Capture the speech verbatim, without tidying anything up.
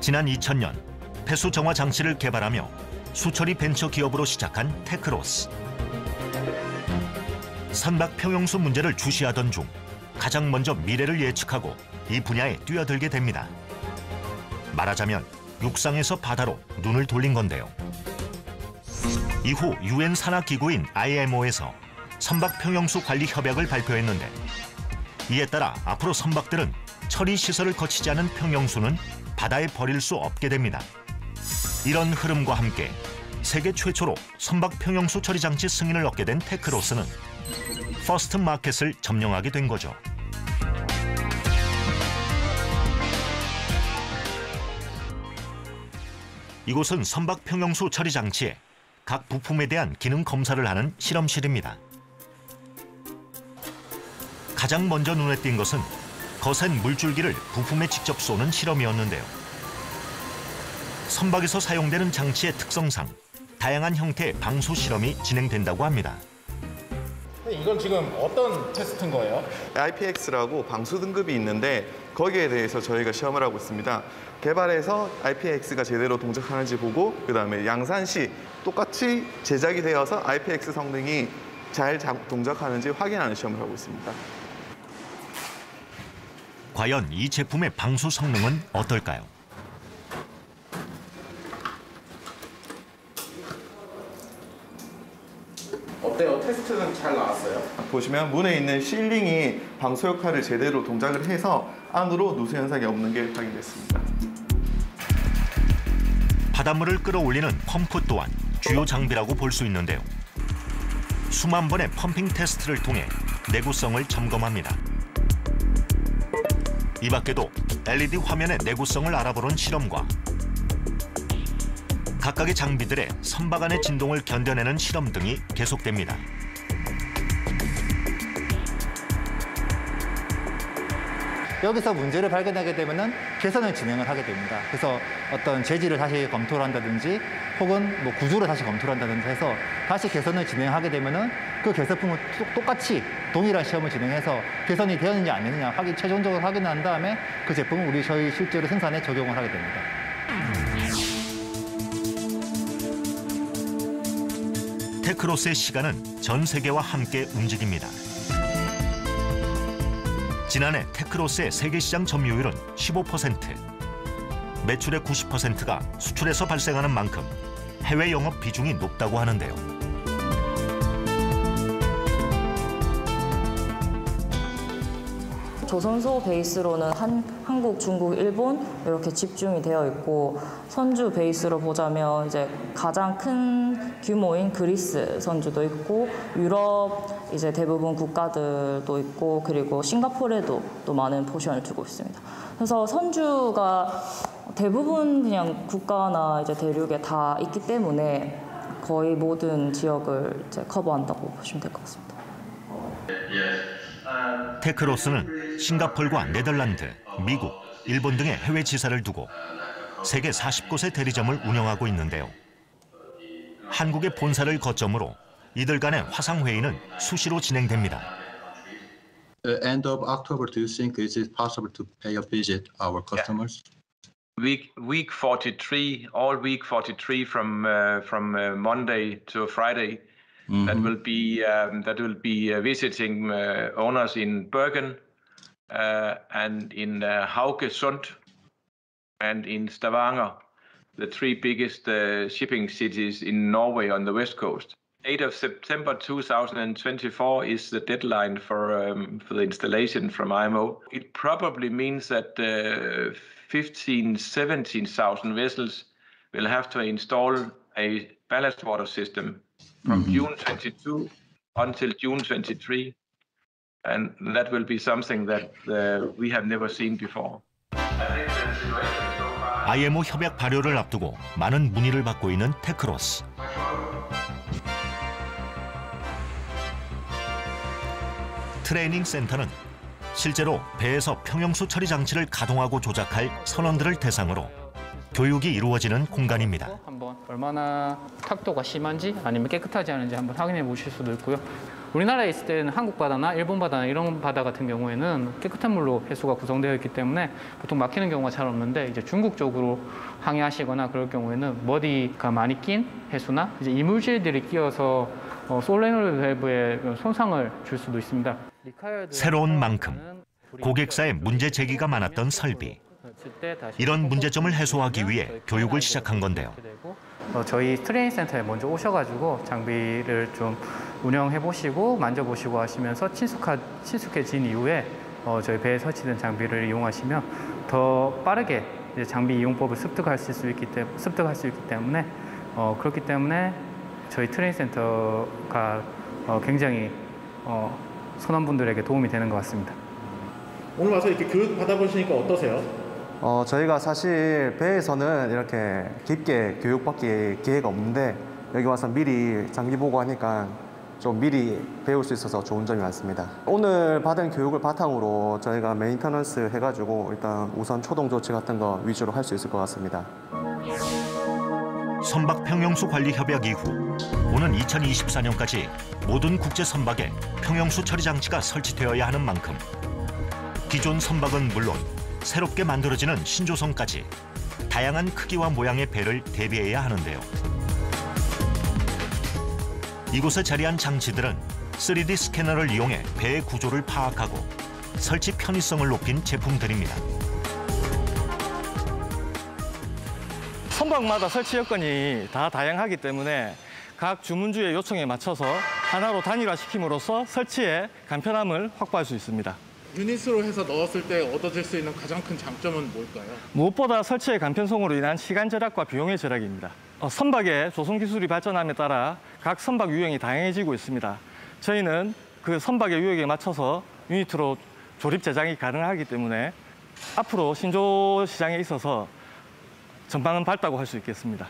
지난 이천 년 폐수 정화 장치를 개발하며 수처리 벤처 기업으로 시작한 테크로스. 선박 평형수 문제를 주시하던 중 가장 먼저 미래를 예측하고 이 분야에 뛰어들게 됩니다. 말하자면 육상에서 바다로 눈을 돌린 건데요. 이후 유엔 산하기구인 아이 엠 오에서 선박 평형수 관리 협약을 발표했는데, 이에 따라 앞으로 선박들은 처리 시설을 거치지 않은 평형수는 바다에 버릴 수 없게 됩니다. 이런 흐름과 함께 세계 최초로 선박 평형수 처리 장치 승인을 얻게 된 테크로스는 퍼스트 마켓을 점령하게 된 거죠. 이곳은 선박 평형수 처리 장치에 각 부품에 대한 기능 검사를 하는 실험실입니다. 가장 먼저 눈에 띈 것은 거센 물줄기를 부품에 직접 쏘는 실험이었는데요. 선박에서 사용되는 장치의 특성상 다양한 형태의 방수 실험이 진행된다고 합니다. 이건 지금 어떤 테스트인 거예요? 아이 피 엑스라고 방수 등급이 있는데 거기에 대해서 저희가 시험을 하고 있습니다. 개발해서 아이 피 엑스가 제대로 동작하는지 보고, 그다음에 양산 시 똑같이 제작이 되어서 아이 피 엑스 성능이 잘 동작하는지 확인하는 시험을 하고 있습니다. 과연 이 제품의 방수 성능은 어떨까요? 어때요? 테스트는 잘 나왔어요? 보시면 문에 있는 실링이 방수 역할을 제대로 동작을 해서 안으로 누수 현상이 없는 게 확인됐습니다. 바닷물을 끌어올리는 펌프 또한 주요 장비라고 볼 수 있는데요. 수만 번의 펌핑 테스트를 통해 내구성을 점검합니다. 이 밖에도 엘 이 디 화면의 내구성을 알아보는 실험과 각각의 장비들의 선박 안의 진동을 견뎌내는 실험 등이 계속됩니다. 여기서 문제를 발견하게 되면 개선을 진행을 하게 됩니다. 그래서 어떤 재질을 다시 검토를 한다든지, 혹은 뭐 구조를 다시 검토를 한다든지 해서 다시 개선을 진행하게 되면 그 개선품을 똑같이 동일한 시험을 진행해서 개선이 되었느냐 안 되느냐 확인, 최종적으로 확인한 다음에 그 제품을 우리 저희 실제로 생산에 적용을 하게 됩니다. 테크로스의 시간은 전 세계와 함께 움직입니다. 지난해 테크로스의 세계 시장 점유율은 십오 퍼센트, 매출의 구십 퍼센트가 수출에서 발생하는 만큼 해외 영업 비중이 높다고 하는데요. 조선소 베이스로는 한, 한국, 중국, 일본 이렇게 집중이 되어 있고, 선주 베이스로 보자면 이제 가장 큰 규모인 그리스 선주도 있고, 유럽 이제 대부분 국가들도 있고, 그리고 싱가포르에도 또 많은 포션을 두고 있습니다. 그래서 선주가 대부분 그냥 국가나 이제 대륙에 다 있기 때문에 거의 모든 지역을 이제 커버한다고 보시면 될 것 같습니다. 테크로스는 싱가포르와 네덜란드, 미국, 일본 등의 해외 지사를 두고 세계 사십 곳의 대리점을 운영하고 있는데요. 한국의 본사를 거점으로 이들 간의 화상회의는 수시로 진행됩니다. End of October, do you think is it possible to pay a visit our customers? Week week forty-three, all week forty-three from from Monday to Friday. That will be that will be visiting owners in Bergen and in Haugesund and in Stavanger, the three biggest shipping cities in Norway on the west coast. eighth of September two thousand twenty-four is the deadline for for the installation from I M O. It probably means that fifteen, seventeen thousand vessels will have to install a ballast water system from mm-hmm. June twenty-two until June twenty-three, and that will be something that uh, we have never seen before. 아이 엠 오 협약 발효를 앞두고 많은 문의를 받고 있는 테크로스. 트레이닝 센터는 실제로 배에서 평형수 처리 장치를 가동하고 조작할 선원들을 대상으로 교육이 이루어지는 공간입니다. 한번 얼마나 탁도가 심한지 아니면 깨끗하지 않은지 한번 확인해 보실 수도 있고요. 우리나라에 있을 때는 한국 바다나 일본 바다나 이런 바다 같은 경우에는 깨끗한 물로 해수가 구성되어 있기 때문에 보통 막히는 경우가 잘 없는데, 이제 중국 쪽으로 항해하시거나 그럴 경우에는 머디가 많이 낀 해수나 이제 이물질들이 끼어서 어, 솔레노이드 밸브에 손상을 줄 수도 있습니다. 새로운 만큼 고객사의 문제 제기가 많았던 설비. 이런 문제점을 해소하기 위해 교육을 시작한 건데요. 어, 저희 트레이닝 센터에 먼저 오셔가지고 장비를 좀 운영해보시고 만져보시고 하시면서 친숙하, 친숙해진 이후에 어, 저희 배에 설치된 장비를 이용하시면 더 빠르게 이제 장비 이용법을 습득할 수 있기, 때, 습득할 수 있기 때문에 어, 그렇기 때문에 저희 트레이닝 센터가 어, 굉장히 어, 선원분들에게 도움이 되는 것 같습니다. 오늘 와서 이렇게 교육 받아보시니까 어떠세요? 어, 저희가 사실 배에서는 이렇게 깊게 교육받기 기회가 없는데 여기 와서 미리 장비 보고 하니까 좀 미리 배울 수 있어서 좋은 점이 많습니다. 오늘 받은 교육을 바탕으로 저희가 메인터넌스 해가지고 일단 우선 초동 조치 같은 거 위주로 할 수 있을 것 같습니다. 선박평형수 관리 협약 이후 오는 이천이십사 년까지 모든 국제 선박에 평형수 처리 장치가 설치되어야 하는 만큼 기존 선박은 물론 새롭게 만들어지는 신조선까지 다양한 크기와 모양의 배를 대비해야 하는데요. 이곳에 자리한 장치들은 쓰리디 스캐너를 이용해 배의 구조를 파악하고 설치 편의성을 높인 제품들입니다. 선박마다 설치 여건이 다 다양하기 때문에 각 주문주의 요청에 맞춰서 하나로 단일화시킴으로써 설치의 간편함을 확보할 수 있습니다. 유닛으로 해서 넣었을 때 얻어질 수 있는 가장 큰 장점은 뭘까요? 무엇보다 설치의 간편성으로 인한 시간 절약과 비용의 절약입니다. 선박의 조성 기술이 발전함에 따라 각 선박 유형이 다양해지고 있습니다. 저희는 그 선박의 유형에 맞춰서 유닛으로 조립 제작이 가능하기 때문에 앞으로 신조 시장에 있어서 전망은 밝다고 할 수 있겠습니다.